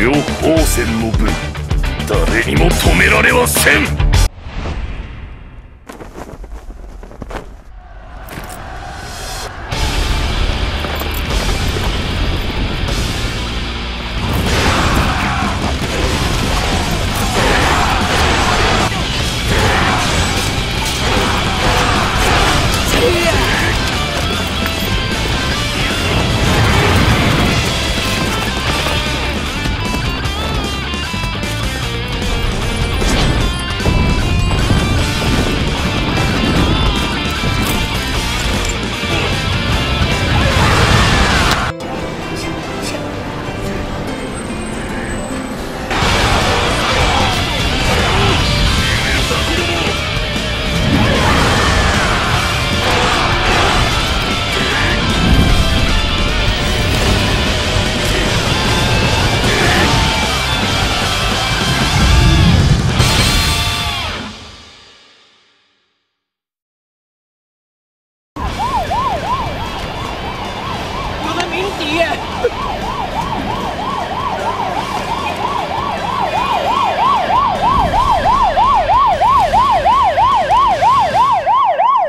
両方戦の分誰にも止められはせん。